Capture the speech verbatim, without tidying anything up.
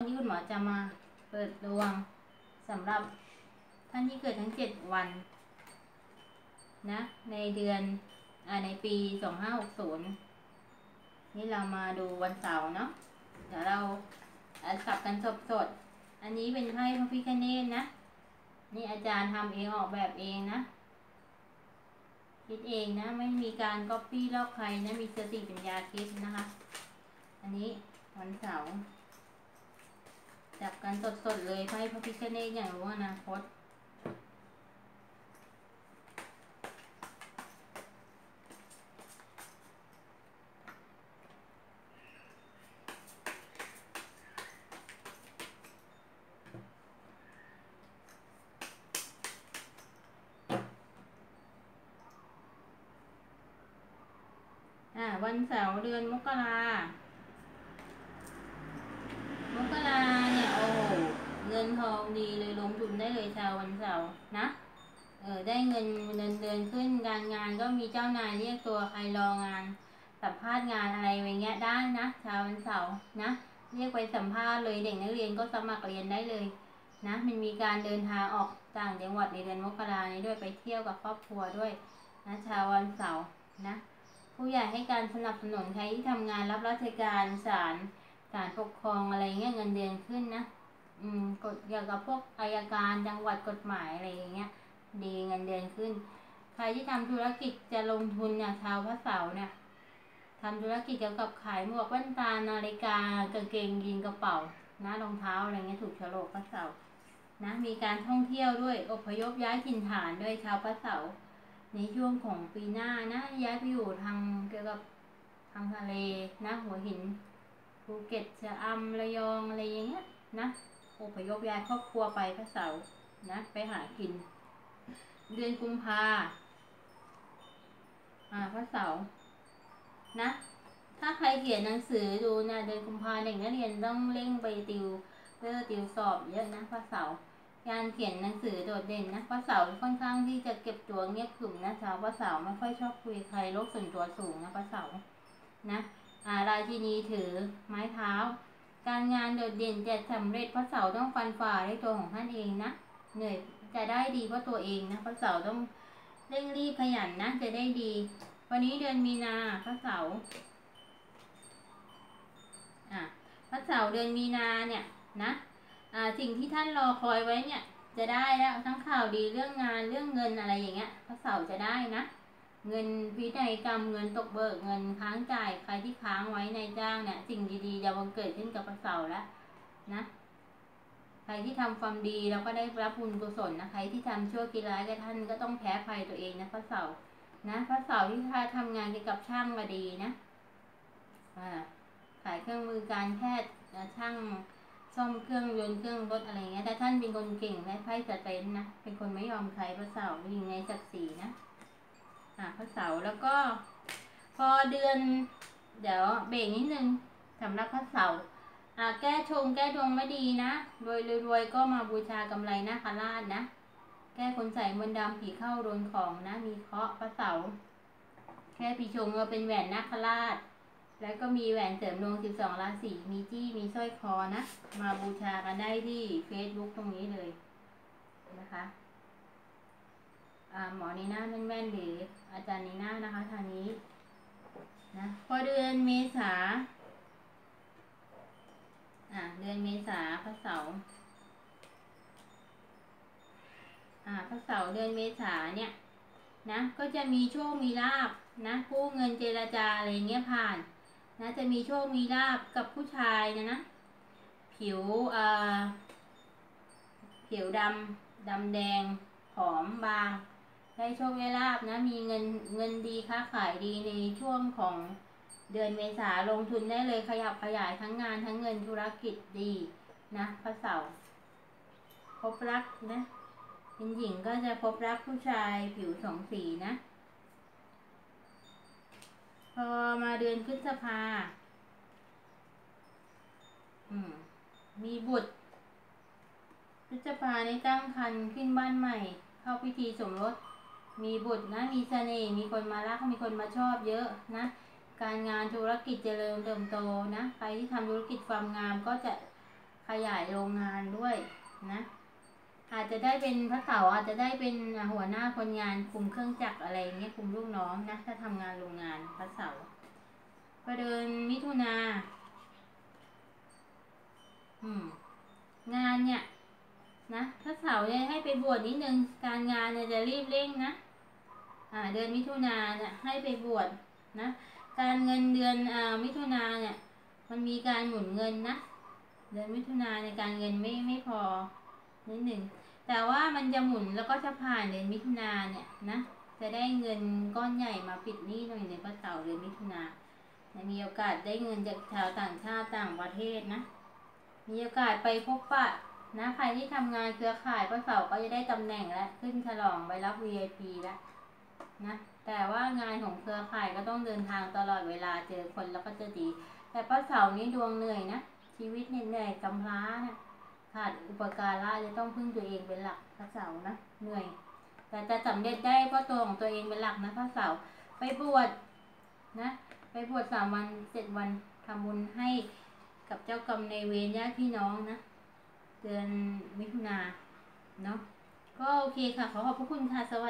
วันนี้คุณหมอจะมาเปิดดวงสำหรับท่านที่เกิดทั้งเจ็ดวันนะในเดือนอ่าในปีสองพันห้าร้อยหกสิบนี่เรามาดูวันเสาร์เนาะเดี๋ยวเราสับกันสดสดอันนี้เป็นไพ่พระพิฆเนศนะนี่อาจารย์ทำเองออกแบบเองนะคิดเองนะไม่มีการก๊อปปี้ลอกใครนะมีสติปัญญาคิดนะคะอันนี้วันเสาร์จับกันสดๆเลยไพ่พระพิฆเนศอย่างรู้อนาคตอ่าวันเสาร์เดือนมกรามกราเนี่ยโอ้เงินทองดีเลยลงทุนได้เลยชาววันเสาร์นะเออได้เงินเดือนเดือนขึ้นการงานก็มีเจ้านายเรียกตัวใครรองานสัมภาษณ์งานอะไรอย่างเงี้ยได้นะชาววันเสาร์นะเรียกไปสัมภาษณ์เลยเด็กนักเรียนก็สมัครเรียนได้เลยนะมันมีการเดินทางออกต่างจังหวัดในเดือนมกรานี้ด้วยไปเที่ยวกับครอบครัวด้วยนะชาววันเสาร์นะผู้ใหญ่ให้การสนับสนุนใครที่ทำงานรับราชการศาลศาลปกครองอะไรเงี้ยเงินเดือนขึ้นนะอืมกฎเกี่ยวกับพวกอัยการจังหวัดกฎหมายอะไรอย่างเงี้ยดีเงินเดือนขึ้นใครที่ทำธุรกิจจะลงทุนเนี่ยชาวพระเสาร์เนี่ยทำธุรกิจเกี่ยวกับขายหมวกแว่นตานาฬิกากางเกงยีนกระเป๋านะรองเท้าอะไรเงี้ยถูกฉลกพระเสาร์นะมีการท่องเที่ยวด้วยอพยพย้ายถิ่นฐานด้วยชาวพระเสาร์ในช่วงของปีหน้านะย้ายไปอยู่ทางเกี่ยวกับทางทะเลนะหัวหินภูเก็ตชะอำระยองอะไรอย่างเงี้ยนะอพยพย้ายครอบครัวไปพระเสาร์นะไปหากินเดือนกุมภาอ่าพระเสาร์นะถ้าใครเขียนหนังสือดูนะเดือนกุมภาเด็กนักเรียนต้องเร่งไปติวเพื่อติวสอบเยอะนะพระเสาร์การเขียนหนังสือโดดเด่นนะพระเสาร์ค่อนข้างที่จะเก็บตัวเงียบขรึมนะชาวพระเสาร์ไม่ค่อยชอบคุยใครโลกส่วนตัวสูงนะพระเสาร์นะอ่ารายทีนี้ถือไม้เท้าการงานโดดเด่นจะสำเร็จพระเสาร์ต้องฟันฝ่าด้วยตัวของท่านเองนะเหนื่อยจะได้ดีเพราะตัวเองนะพระเสาร์ต้องเร่งรีบขยันนะจะได้ดีวันนี้เดือนมีนาพระเสาร์อ่ะพระเสาร์เดือนมีนาเนี่ยนะอ่าสิ่งที่ท่านรอคอยไว้เนี่ยจะได้แล้วทั้งข่าวดีเรื่องงานเรื่องเงินอะไรอย่างเงี้ยพระเสาร์จะได้นะเงินพินัยกรรมเงินตกเบิกเงินค้างจ่ายใครที่ค้างไว้ในจ้างเนี่ยสิ่งดีๆจะบังเกิดขึ้นกับพระเสาร์แล้วนะใครที่ทำความดีเราก็ได้รับบุญกุศลนะใครที่ทำชั่วกิเลสกับท่านก็ต้องแพ้ภัยตัวเองนะพระเสาร์นะพระเสาร์ที่ท่านทำงานเกี่ยวกับช่างมาดีนะอ่าขายเครื่องมือการแพทย์ช่างซ่อมเครื่องยนต์เครื่องรถอะไรเงี้ยแต่ท่านเป็นคนเก่งและไพ่สเตนนะเป็นคนไม่ยอมใครพระเสาร์ยิงในศักดิ์ศรีนะอ่ะพระเสาร์แล้วก็พอเดือนเดี๋ยวเบรกนิดนึงสำหรับพระเสาร์อ่ะแก้ชงแก้ดวงไม่ดีนะรวยรวยก็มาบูชากำไรนาคราชนะแก้คนใส่มนต์ดำผีเข้าโดนของนะมีเคราะห์พระเสาร์แก้ปีชงเราเป็นแหวนนาคราชแล้วก็มีแหวนเสริมดวงสิบสองราศีมีจี้มีสร้อยคอนะมาบูชากันได้ที่ เฟซบุ๊ก ตรงนี้เลยนะคะอ่าหมอนีน่าแม่นๆหรืออาจารย์นีน่านะคะทางนี้นะพอเดือนเมษาอ่าเดือนเมษาพระเสาร์อ่าพระเสาร์เดือนเมษาเนี่ยนะก็จะมีโชคมีลาภนะกู้เงินเจรจาอะไรเงี้ยผ่านนะจะมีโชคมีลาภกับผู้ชายนะนะผิวเอ่อผิวดำดำแดงผอมบางได้โชคได้ลาภนะมีเงินเงินดีค้าขายดีในช่วงของเดือนเมษาลงทุนได้เลยขยับขยายทั้งงานทั้งเงินธุรกิจดีนะพระเสาร์พบรักนะเป็นหญิงก็จะพบรักผู้ชายผิวสองสีนะพอมาเดือนพฤษภาอืมมีบุตรพฤษภาในตั้งครรภ์ขึ้นบ้านใหม่เข้าพิธีสมรสมีบุตรนะมีเสน่ห์มีคนมารักมีคนมาชอบเยอะนะการงานธุรกิจเจริญเติบโตนะใครที่ทำธุรกิจความงามก็จะข ขยายโรงงานด้วยนะอาจจะได้เป็นพระเสาอาจจะได้เป็นหัวหน้าคนงานคุมเครื่องจักรอะไรเงี้ยคุมลูกน้องนะถ้าทำงานโรงงานพระเสาพอเดินมิถุนาอืมงานเนี่ยนะพระเสาเนี่ยให้ไปบวชนิดนึงการงานเนี่ยจะรีบเร่งนะอ่าเดือนมิถุนาเนี่ยให้ไปบวชนะการเงินเดือนอ่ามิถุนาเนี่ยมันมีการหมุนเงินนะเดือนมิถุนาในการเงินไม่ไม่พอนิดหนึ่งแต่ว่ามันจะหมุนแล้วก็จะผ่านเดือนมิถุนาเนี่ยนะจะได้เงินก้อนใหญ่มาปิดหนี้หน่อยในพระเสาเดือนมิถุนามีโอกาสได้เงินจากชาวต่างชาติต่างประเทศนะมีโอกาสไปพบปะนะใครที่ทำงานเครือข่ายพระเสาก็จะได้ตำแหน่งแล้วขึ้นฉลองไปรับ วี ไอ พี แล้วนะแต่ว่างานของเครือข่ายก็ต้องเดินทางตลอดเวลาเจอคนแล้วก็จะดีแต่พระเสานี้ดวงเหนื่อยนะชีวิตเหนื่อยกำพร้านะขาดอุปการะจะต้องพึ่งตัวเองเป็นหลักพระเสานะเหนื่อยแต่จะสำเร็จได้เพราะตัวของตัวเองเป็นหลักนะพระเสาไปบวชนะไปบวชสามวันเจ็ดวันทำบุญให้กับเจ้ากรรมนายเวรญาติพี่น้องนะเดือนมิถุนาเนาะก็โอเคค่ะขอขอบพระคุณค่ะสวัสดี